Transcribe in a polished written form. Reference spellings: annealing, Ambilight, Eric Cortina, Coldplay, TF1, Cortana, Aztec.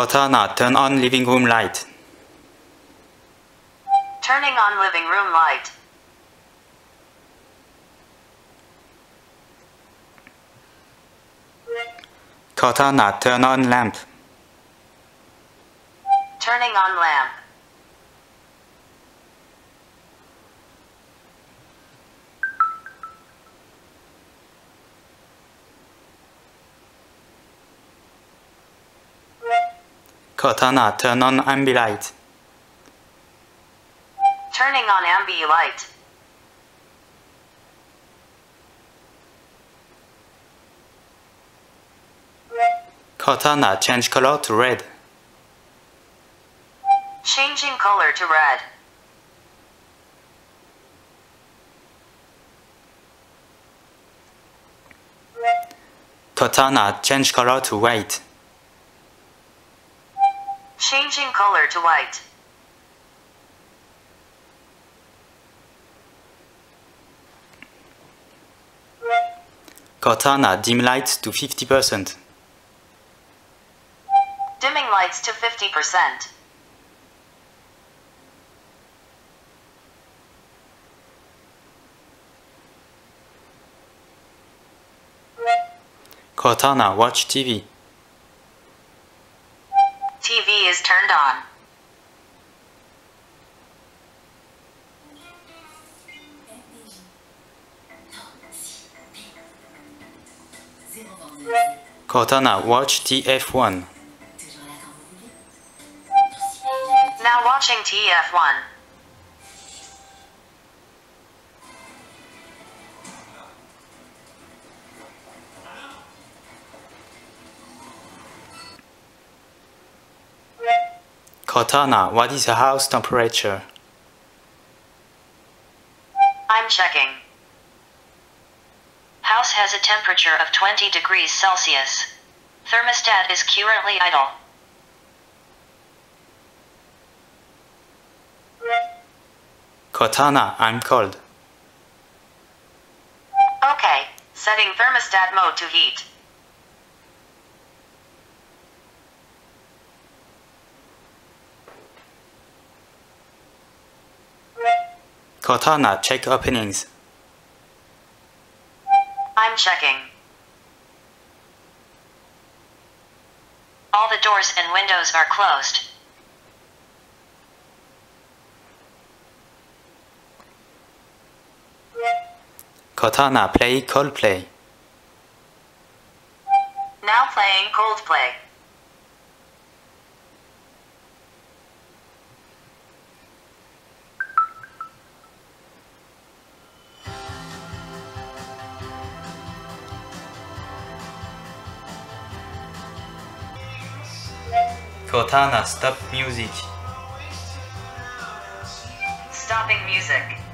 Cortana, turn on living room light. Turning on living room light. Cortana, turn on lamp. Turning on lamp. Cortana, turn on ambilight. Turning on ambilight. Cortana, change color to red. Changing color to red. Cortana, change color to white. Changing color to white. Cortana, dim lights to 50%. Dimming lights to 50%. Cortana, watch TV. TV is turned on. Cortana, watch TF1. Now watching TF1. Cortana, what is the house temperature? I'm checking. House has a temperature of 20 degrees Celsius. Thermostat is currently idle. Cortana, I'm cold. Okay, setting thermostat mode to heat. Cortana, check openings. I'm checking. All the doors and windows are closed. Cortana, play Coldplay. Now playing Coldplay. Cortana, stop music. Stopping music.